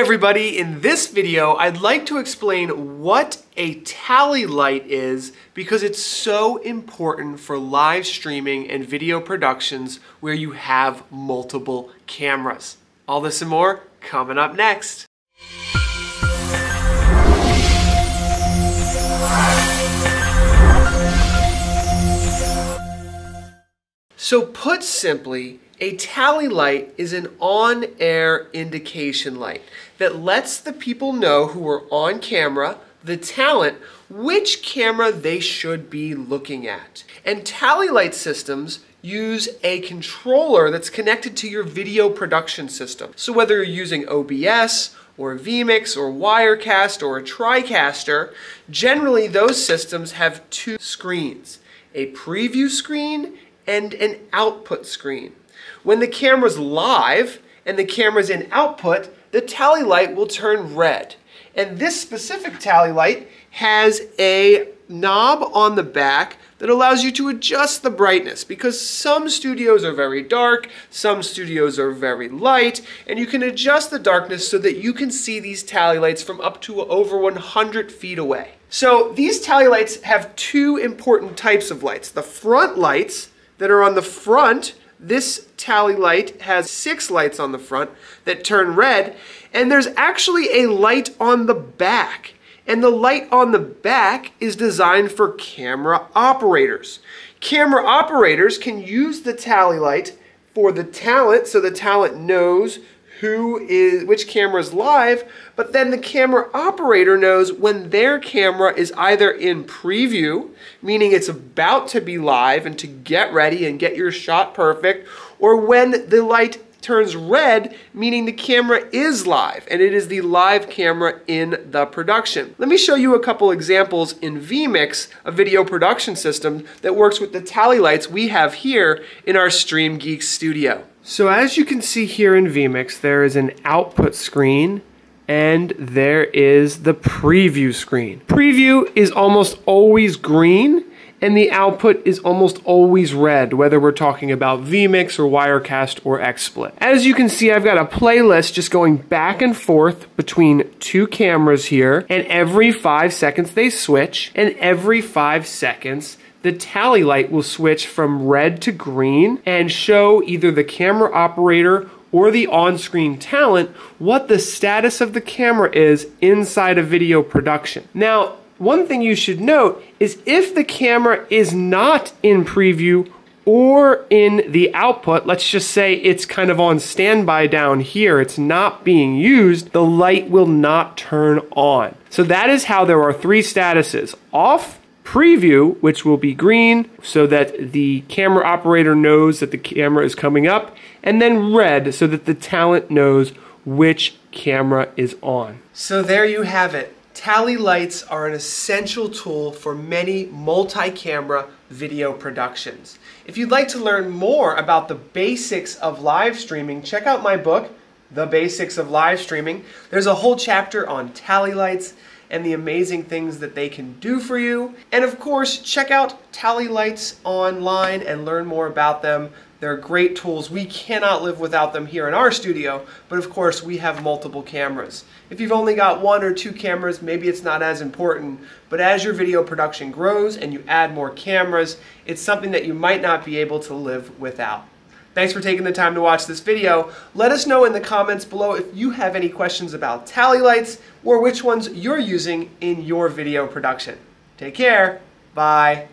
everybody, in this video I'd like to explain what a tally light is because it's so important for live streaming and video productions where you have multiple cameras. All this and more coming up next. So put simply, a tally light is an on-air indication light that lets the people know who are on camera, the talent, which camera they should be looking at. And tally light systems use a controller that's connected to your video production system. So whether you're using OBS or vMix or Wirecast or a TriCaster, generally those systems have two screens, a preview screen and an output screen. When the camera's live and the camera's in output, the tally light will turn red. And this specific tally light has a knob on the back that allows you to adjust the brightness because some studios are very dark, some studios are very light, and you can adjust the darkness so that you can see these tally lights from up to over 100 feet away. So these tally lights have two important types of lights. The front lights that are on the front. This tally light has 6 lights on the front that turn red, and there's actually a light on the back. And the light on the back is designed for camera operators. Camera operators can use the tally light for the talent, so the talent knows which camera is live, but then the camera operator knows when their camera is either in preview, meaning it's about to be live and to get ready and get your shot perfect, or when the light turns red, meaning the camera is live and it is the live camera in the production. Let me show you a couple examples in vMix, a video production system that works with the tally lights we have here in our Stream Geeks studio. So as you can see here in vMix, there is an output screen and there is the preview screen. Preview is almost always green and the output is almost always red, whether we're talking about vMix or Wirecast or XSplit. As you can see, I've got a playlist just going back and forth between two cameras here, and every 5 seconds they switch, and every 5 seconds the tally light will switch from red to green and show either the camera operator or the on-screen talent what the status of the camera is inside a video production. Now, one thing you should note is if the camera is not in preview or in the output, let's just say it's kind of on standby down here, it's not being used, the light will not turn on. So that is how there are 3 statuses: off, preview, which will be green, so that the camera operator knows that the camera is coming up, and then red, so that the talent knows which camera is on. So there you have it. Tally lights are an essential tool for many multi-camera video productions. If you'd like to learn more about the basics of live streaming, check out my book, The Basics of Live Streaming. There's a whole chapter on tally lights and the amazing things that they can do for you. And of course, check out TallyLights online and learn more about them. They're great tools. We cannot live without them here in our studio, but of course we have multiple cameras. If you've only got 1 or 2 cameras, maybe it's not as important, but as your video production grows and you add more cameras, it's something that you might not be able to live without. Thanks for taking the time to watch this video. Let us know in the comments below if you have any questions about tally lights or which ones you're using in your video production. Take care. Bye.